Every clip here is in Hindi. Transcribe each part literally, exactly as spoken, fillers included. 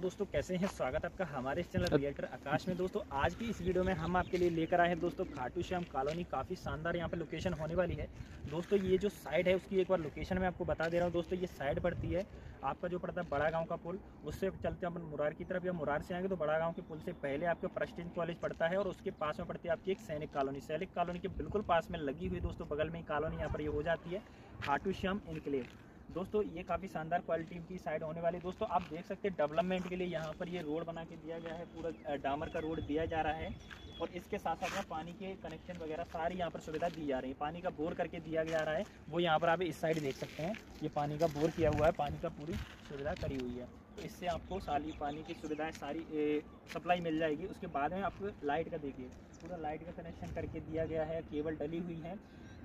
दोस्तों कैसे हैं, स्वागत आपका हमारे चैनल रिएक्टर आकाश में। दोस्तों आज की इस वीडियो में हम आपके लिए लेकर आए हैं दोस्तों खाटू श्याम कॉलोनी। काफ़ी शानदार यहां पर लोकेशन होने वाली है दोस्तों। ये जो साइड है उसकी एक बार लोकेशन मैं आपको बता दे रहा हूं दोस्तों। ये साइड पड़ती है आपका जो पड़ता है बड़ा गाँव का पुल, उससे चलते अपन मुरार की तरफ, या मुरार से आएंगे तो बड़ा गाँव के पुल से पहले आपका प्रेस्टीज कॉलेज पड़ता है और उसके पास में पड़ती है आपकी एक सैनिक कॉलोनी। सैनिक कॉलोनी के बिल्कुल पास में लगी हुई दोस्तों बगल में कॉलोनी यहाँ पर ये हो जाती है खाटू श्याम एन्क्लेव। दोस्तों ये काफ़ी शानदार क्वालिटी की साइड होने वाली है दोस्तों। आप देख सकते हैं डेवलपमेंट के लिए यहाँ पर ये रोड बना के दिया गया है, पूरा डामर का रोड दिया जा रहा है और इसके साथ साथ में पानी के कनेक्शन वगैरह सारी यहाँ पर सुविधा दी जा रही है। पानी का बोर करके दिया जा रहा है, वो यहाँ पर आप इस साइड देख सकते हैं, ये पानी का बोर किया हुआ है, पानी का पूरी सुविधा करी हुई है। तो इससे आपको सारी पानी की सुविधाएँ सारी सप्लाई मिल जाएगी। उसके बाद में आप लाइट का देखिए, पूरा लाइट का कनेक्शन करके दिया गया है, केबल डली हुई है।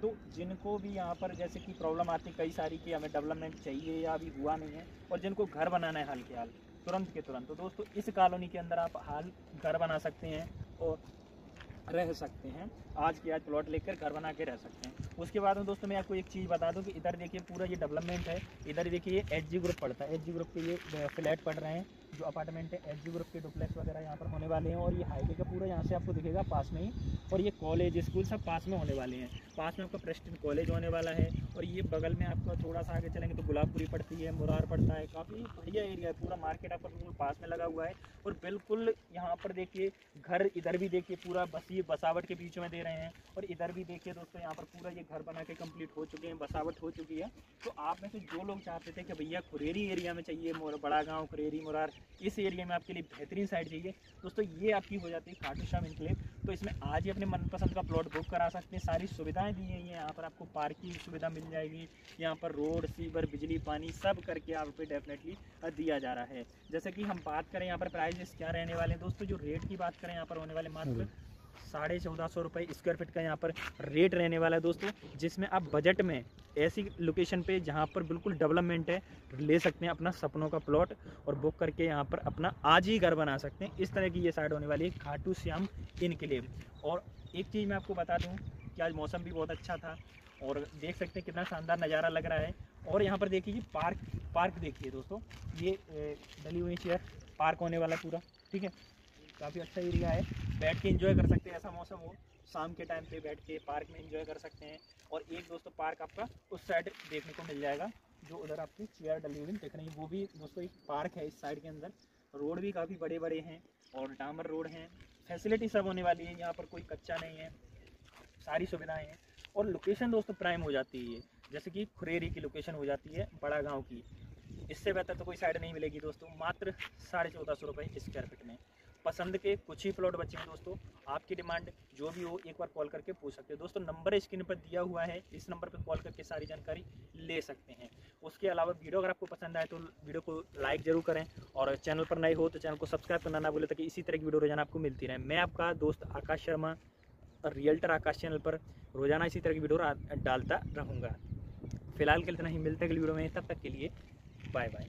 तो जिनको भी यहाँ पर जैसे कि प्रॉब्लम आती है कई सारी कि हमें डेवलपमेंट चाहिए या अभी हुआ नहीं है, और जिनको घर बनाना है हाल के हाल तुरंत के तुरंत, तो दोस्तों इस कॉलोनी के अंदर आप हाल घर बना सकते हैं और रह सकते हैं। आज के आज प्लॉट लेकर घर बना के रह सकते हैं। उसके बाद में दोस्तों मैं आपको एक चीज़ बता दूं कि इधर देखिए पूरा ये डेवलपमेंट है। इधर देखिए एचजी ग्रुप पड़ता है, एचजी ग्रुप के ये फ्लैट पड़ रहे हैं, जो अपार्टमेंट है एचजी ग्रुप के डुप्लेक्स वगैरह यहाँ पर होने वाले हैं। और ये हाईवे का पूरा यहाँ से आपको दिखेगा पास में ही, और ये कॉलेज स्कूल सब पास में होने वाले हैं। पास में आपका प्रेस्टीज कॉलेज होने वाला है और ये बगल में आपका थोड़ा सा आगे चलेंगे तो गुलाबपुरी पड़ती है, मुरार पड़ता है। काफ़ी बढ़िया एरिया है, पूरा मार्केट आपका बिल्कुल पास में लगा हुआ है। और बिल्कुल यहाँ पर देखिए घर, इधर भी देखिए पूरा बसी बसावट के बीच में दे रहे हैं, और इधर भी देखिए दोस्तों यहाँ पर पूरा ये घर बना के कंप्लीट हो चुके हैं, बसावट हो चुकी है। तो आप में से जो लोग चाहते थे कि भैया खुरेरी एरिया में चाहिए, बड़ा गाँव खुरेरी मुरार, इस एरिया में आपके लिए बेहतरीन साइड चाहिए दोस्तों, ये आपकी हो जाती है खाटू श्याम एन्क्लेव। तो इसमें आज ही अपने मनपसंद का प्लॉट बुक करा सकते हैं। सारी सुविधाएं दी गई हैं, यहाँ पर आपको पार्किंग सुविधा मिल जाएगी, यहाँ पर रोड सीवर बिजली पानी सब करके आप पे डेफिनेटली दिया जा रहा है। जैसे कि हम बात करें यहाँ पर प्राइस क्या रहने वाले हैं दोस्तों, जो रेट की बात करें यहाँ पर होने वाले मात्र साढ़े चौदह सौ रुपये स्क्वायर फीट का यहाँ पर रेट रहने वाला है दोस्तों, जिसमें आप बजट में ऐसी लोकेशन पे जहाँ पर बिल्कुल डेवलपमेंट है ले सकते हैं अपना सपनों का प्लॉट और बुक करके यहाँ पर अपना आज ही घर बना सकते हैं। इस तरह की ये साइड होने वाली है खाटू श्याम एन्क्लेव। और एक चीज़ मैं आपको बता दूँ कि आज मौसम भी बहुत अच्छा था और देख सकते हैं कितना शानदार नज़ारा लग रहा है। और यहाँ पर देखिए पार्क, पार्क देखिए दोस्तों, ये डली हुई चेयर पार्क होने वाला पूरा, ठीक है। काफ़ी अच्छा एरिया है, बैठ के एंजॉय कर सकते हैं। ऐसा मौसम हो शाम के टाइम पे बैठ के पार्क में एंजॉय कर सकते हैं। और एक दोस्तों पार्क आपका उस साइड देखने को मिल जाएगा, जो उधर आपकी चेयर डली हुई दिख रही है, वो भी दोस्तों एक पार्क है इस साइड के अंदर। रोड भी काफ़ी बड़े बड़े हैं और डामर रोड हैं, फैसिलिटी सब होने वाली है, यहाँ पर कोई कच्चा नहीं है, सारी सुविधाएँ हैं। और लोकेशन दोस्तों प्राइम हो जाती है, जैसे कि खुरेरी की लोकेशन हो जाती है बड़ा गाँव की, इससे बेहतर तो कोई साइड नहीं मिलेगी दोस्तों, मात्र साढ़े चौदह सौ रुपये स्क्वायर फीट में। पसंद के कुछ ही प्लॉट बचे हैं दोस्तों, आपकी डिमांड जो भी हो एक बार कॉल करके पूछ सकते हो दोस्तों। नंबर स्क्रीन पर दिया हुआ है, इस नंबर पर कॉल करके सारी जानकारी ले सकते हैं। उसके अलावा वीडियो अगर आपको पसंद आए तो वीडियो को लाइक जरूर करें, और चैनल पर नए हो तो चैनल को सब्सक्राइब करना ना भूलें, ताकि इसी तरह की वीडियो रोजाना आपको मिलती रहे। मैं आपका दोस्त आकाश शर्मा, रियल्टर आकाश चैनल पर रोजाना इसी तरह की वीडियो डालता रहूँगा। फिलहाल के लिए इतना ही, मिलते हैं अगली वीडियो में, तब तक के लिए बाय बाय।